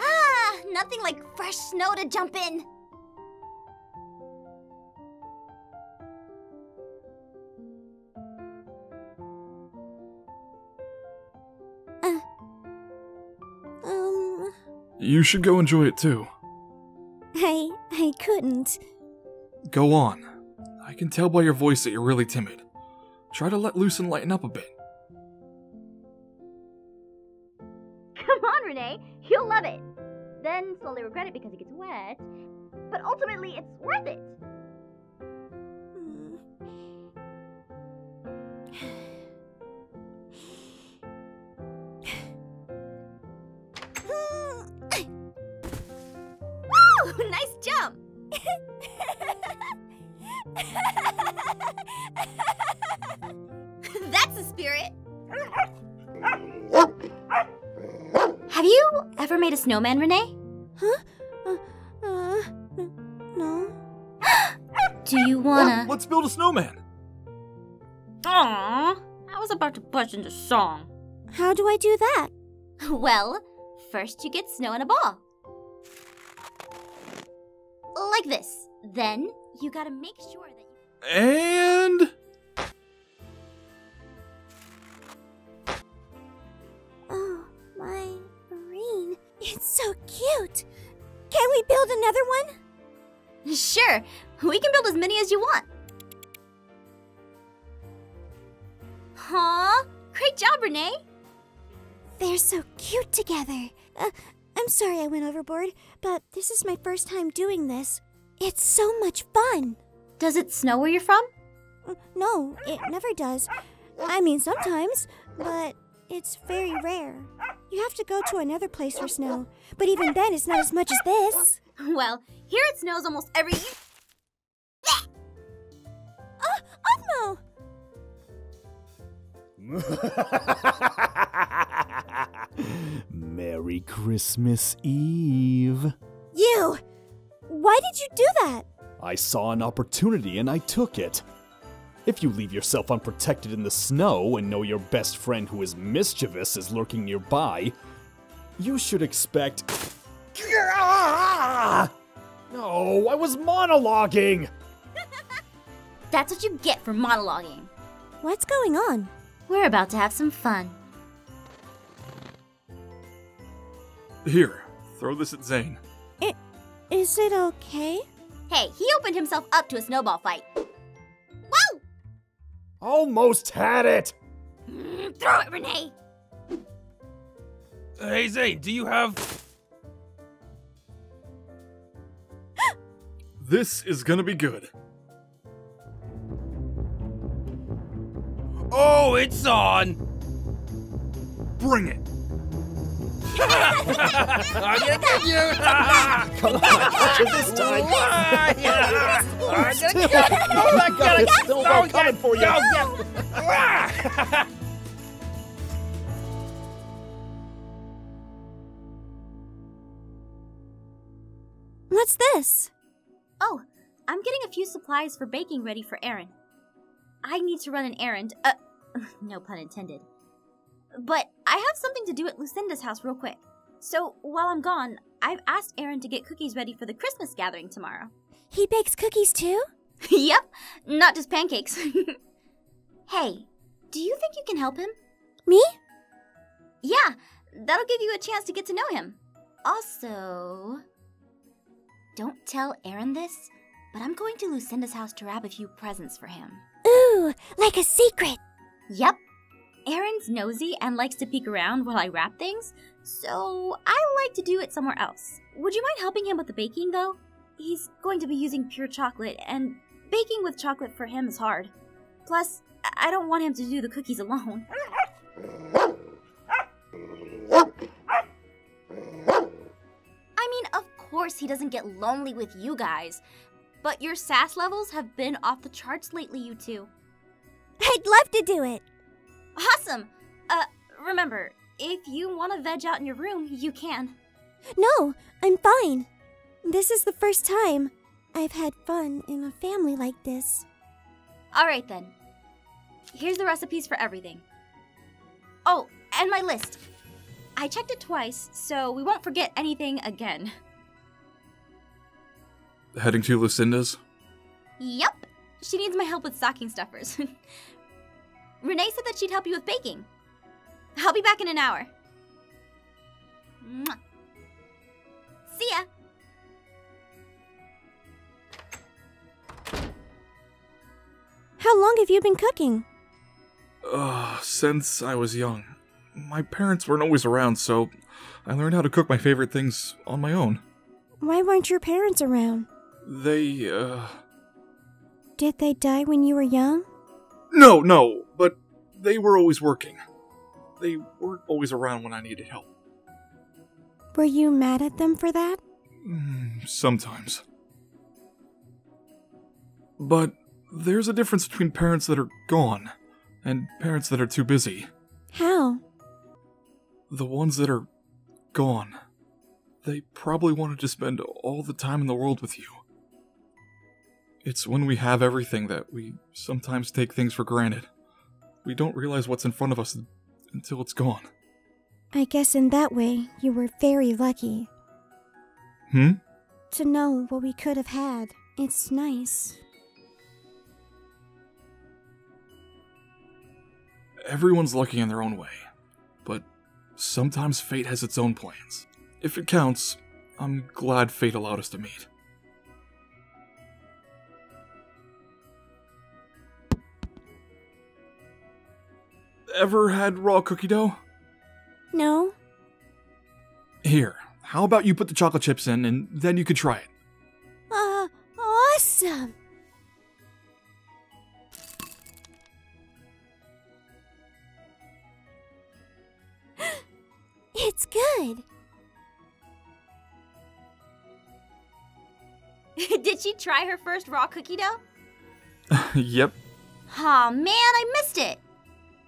Ah, nothing like fresh snow to jump in. You should go enjoy it too. I couldn't. Go on. I can tell by your voice that you're really timid. Try to let loose and lighten up a bit. Come on, Renee. You'll love it. Then slowly regret it because it gets wet. But ultimately, it's worth it. Nice jump! That's the spirit! Have you ever made a snowman, Renee? Huh? No. Do you wanna... Let's build a snowman! Aww, I was about to bust into song. How do I do that? Well, first you get snow in a ball. Like this. Then, you gotta make sure that you... And... Oh, my marine. It's so cute. Can we build another one? Sure. We can build as many as you want. Aw, great job, Renee. They're so cute together. I'm sorry I went overboard, but this is my first time doing this. It's so much fun! Does it snow where you're from? No, it never does. I mean, sometimes, but it's very rare. You have to go to another place for snow, but even then it's not as much as this. Well, here it snows almost every year. Oh, Osmo! Merry Christmas Eve. You! Why did you do that? I saw an opportunity and I took it. If you leave yourself unprotected in the snow and know your best friend who is mischievous is lurking nearby, you should expect... No, I was monologuing! That's what you get for monologuing. What's going on? We're about to have some fun. Here, throw this at Zane. Is it okay? Hey, he opened himself up to a snowball fight. Whoa! Almost had it! Throw it, Renee! Hey, Zane, do you have... This is gonna be good. Oh, it's on! Bring it! I'm gonna get you! Come on, catch it this time! I'm gonna get you! Oh my god, it's still all coming for you! What's this? Oh, I'm getting a few supplies for baking ready for Aaron. I need to run an errand, no pun intended. But I have something to do at Lucinda's house real quick. So, while I'm gone, I've asked Aaron to get cookies ready for the Christmas gathering tomorrow. He bakes cookies too? Yep, not just pancakes. Hey, do you think you can help him? Me? Yeah, that'll give you a chance to get to know him. Also, don't tell Aaron this, but I'm going to Lucinda's house to wrap a few presents for him. Ooh, like a secret! Yep. Aaron's nosy and likes to peek around while I wrap things, so I like to do it somewhere else. Would you mind helping him with the baking, though? He's going to be using pure chocolate, and baking with chocolate for him is hard. Plus, I don't want him to do the cookies alone. I mean, of course he doesn't get lonely with you guys, but your sass levels have been off the charts lately, you two. I'd love to do it! Awesome! Remember, if you want to veg out in your room, you can. No, I'm fine. This is the first time I've had fun in a family like this. Alright then. Here's the recipes for everything. Oh, and my list. I checked it twice, so we won't forget anything again. Heading to Lucinda's? Yep. She needs my help with stocking stuffers. Renee said that she'd help you with baking. I'll be back in an hour. Mwah. See ya! How long have you been cooking? Since I was young. My parents weren't always around, so I learned how to cook my favorite things on my own. Why weren't your parents around? They, Did they die when you were young? No, but they were always working. They weren't always around when I needed help. Were you mad at them for that? Sometimes. But there's a difference between parents that are gone and parents that are too busy. How? The ones that are gone. They probably wanted to spend all the time in the world with you. It's when we have everything that we sometimes take things for granted. We don't realize what's in front of us until it's gone. I guess in that way, you were very lucky. To know what we could have had. It's nice. Everyone's lucky in their own way, but sometimes fate has its own plans. If it counts, I'm glad fate allowed us to meet. Ever had raw cookie dough? No. Here, how about you put the chocolate chips in and then you could try it? Awesome! It's good! Did she try her first raw cookie dough? Yep. Aw, man, I missed it!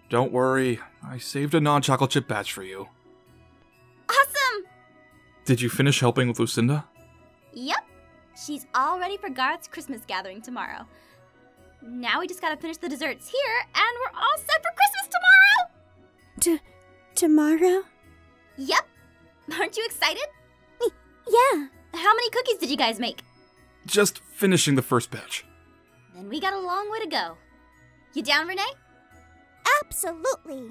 Don't worry, I saved a non-chocolate chip batch for you. Awesome! Did you finish helping with Lucinda? Yep. She's all ready for Garth's Christmas gathering tomorrow. Now we just gotta finish the desserts here, and we're all set for Christmas tomorrow! Tomorrow? Yep. Aren't you excited? Yeah. How many cookies did you guys make? Just finishing the first batch. Then we got a long way to go. You down, Renee? Absolutely.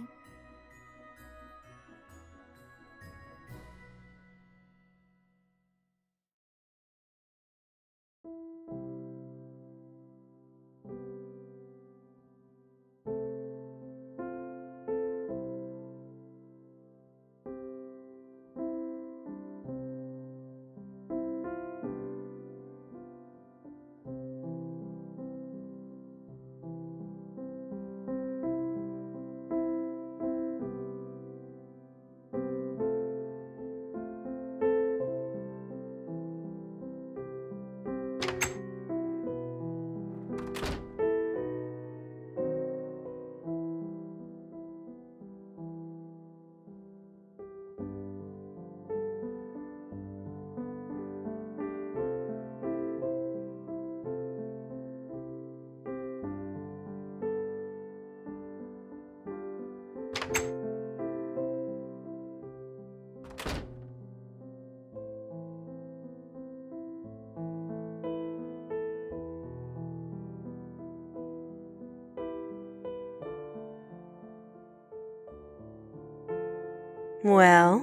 Well?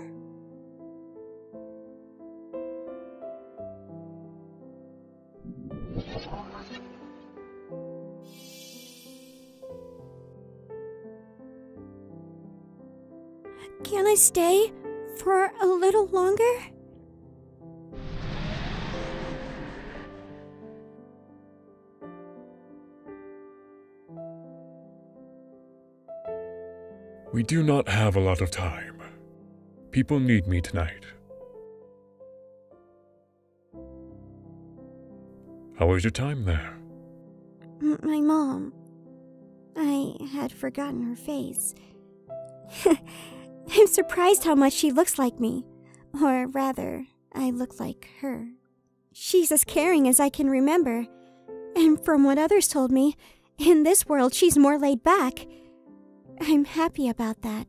Can I stay for a little longer? We do not have a lot of time. People need me tonight. How was your time there? My mom. I had forgotten her face. I'm surprised how much she looks like me. Or rather, I look like her. She's as caring as I can remember. And from what others told me, in this world she's more laid back. I'm happy about that.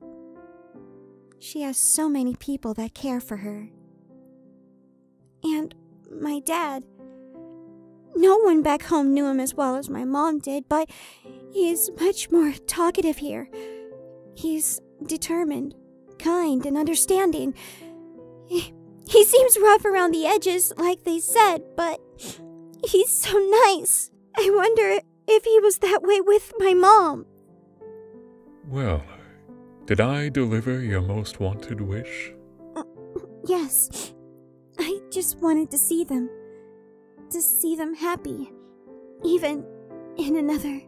She has so many people that care for her. And my dad, no one back home knew him as well as my mom did, but he's much more talkative here. He's determined, kind, and understanding. He seems rough around the edges, like they said, but he's so nice. I wonder if he was that way with my mom. Well, did I deliver your most wanted wish? Yes. I just wanted to see them. To see them happy. Even in another.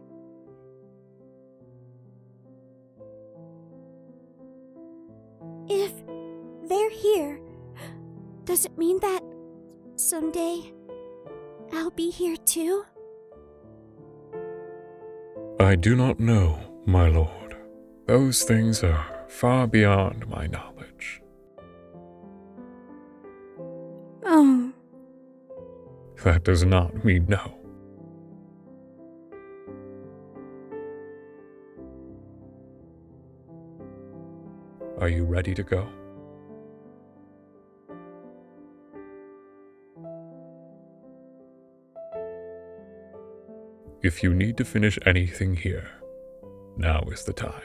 If they're here, does it mean that someday I'll be here too? I do not know, my lord. Those things are far beyond my knowledge. Oh. That does not mean no. Are you ready to go? If you need to finish anything here, now is the time.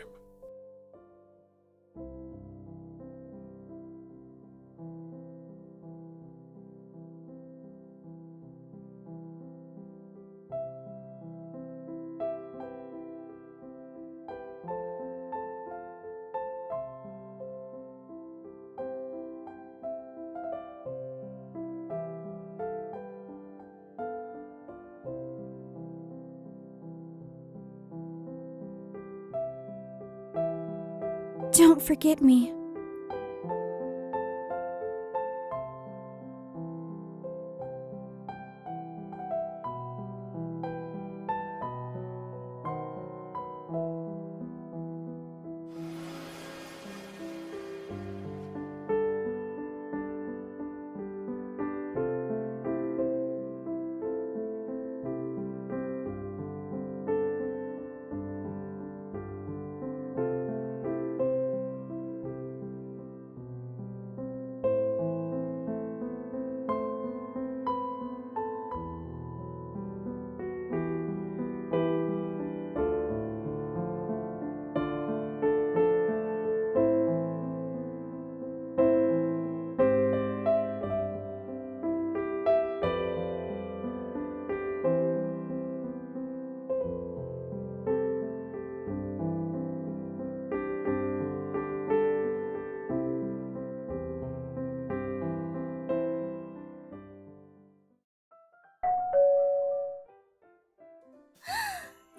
Don't forget me.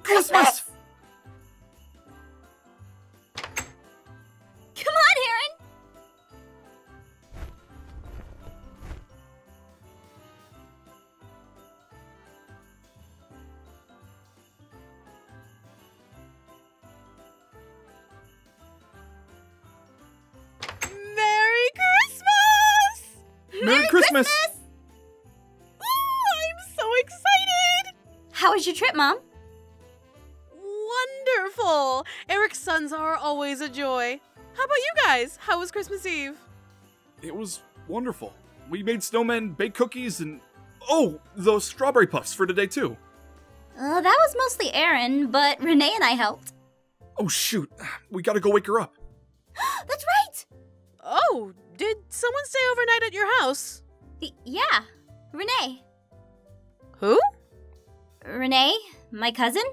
Christmas! Come on, Aaron! Merry Christmas! Merry Christmas! Ooh, I'm so excited! How was your trip, Mom? Wonderful! Eric's sons are always a joy. How about you guys? How was Christmas Eve? It was wonderful. We made snowmen, baked cookies, and oh, those strawberry puffs for today too. That was mostly Aaron, but Renee and I helped. Oh shoot, we gotta go wake her up. That's right! Oh, did someone stay overnight at your house? Yeah, Renee. Who? Renee, my cousin.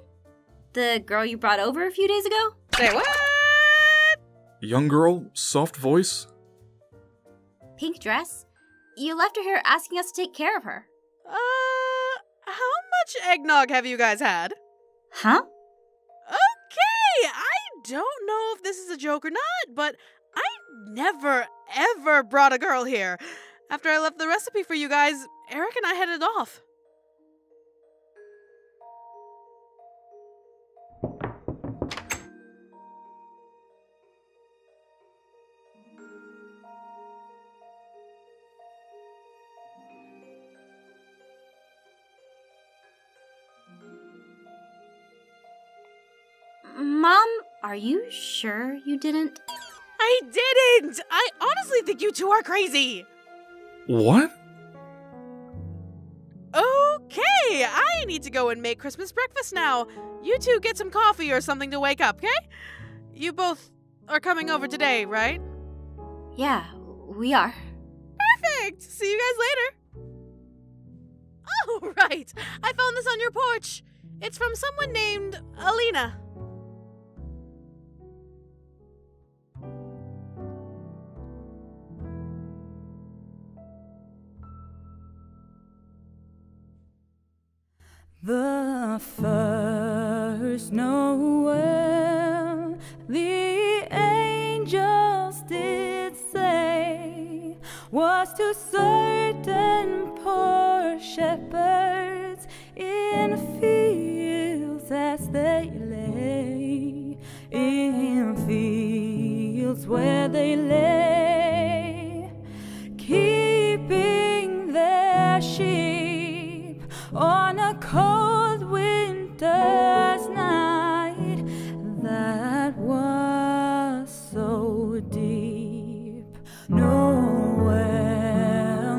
The girl you brought over a few days ago? Say what? Young girl, soft voice. Pink dress. You left her here asking us to take care of her. How much eggnog have you guys had? Huh? Okay, I don't know if this is a joke or not, but I never, ever brought a girl here. After I left the recipe for you guys, Eric and I headed off. Mom, are you sure you didn't? I didn't! I honestly think you two are crazy! What? Okay, I need to go and make Christmas breakfast now. You two get some coffee or something to wake up, okay? You both are coming over today, right? Yeah, we are. Perfect! See you guys later! Oh, right! I found this on your porch! It's from someone named Alina. The first Noel, the angels did say, was to certain poor shepherds in fields as they lay, in fields where they lay, keeping their sheep on a cold winter's night that was so deep. Noel,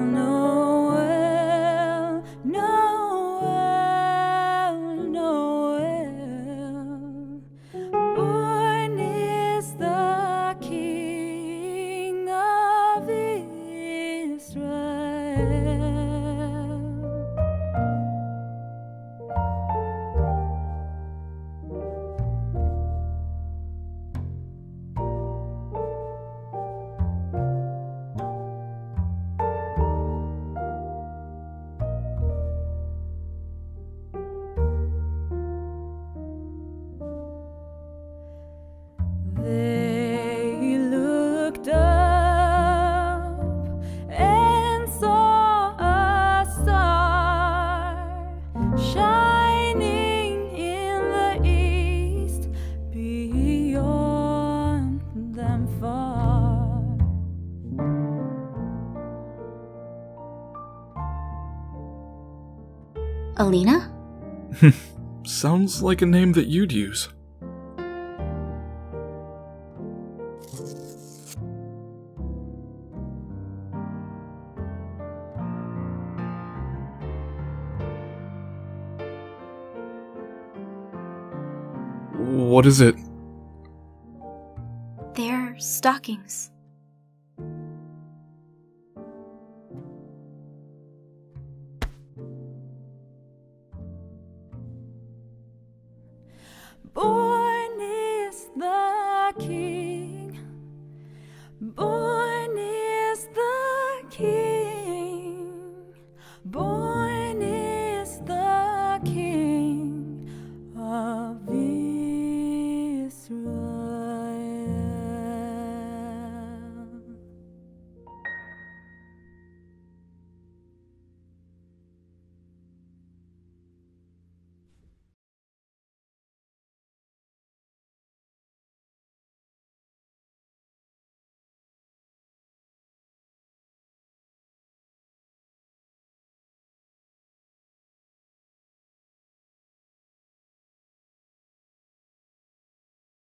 Noel, Noel, Noel. Born is the King of Israel. Alina? Sounds like a name that you'd use. What is it? They're stockings. Oh!